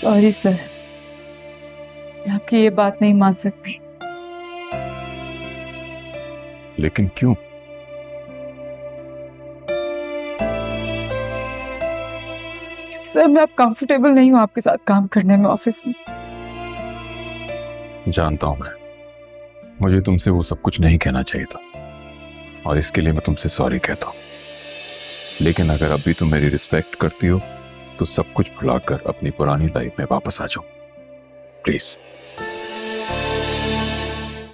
Sorry sir, मैं आपकी ये बात नहीं मान सकती। लेकिन क्यों? क्योंकि सर मैं अब कंफर्टेबल नहीं हूँ आपके साथ काम करने में ऑफिस में। जानता हूँ मैं, मुझे तुमसे वो सब कुछ नहीं कहना चाहिए था और इसके लिए मैं तुमसे सॉरी कहता हूँ। लेकिन अगर अब भी तुम मेरी रिस्पेक्ट करती हो तो सब कुछ भुलाकर अपनी पुरानी लाइफ में वापस आ जाओ प्लीज।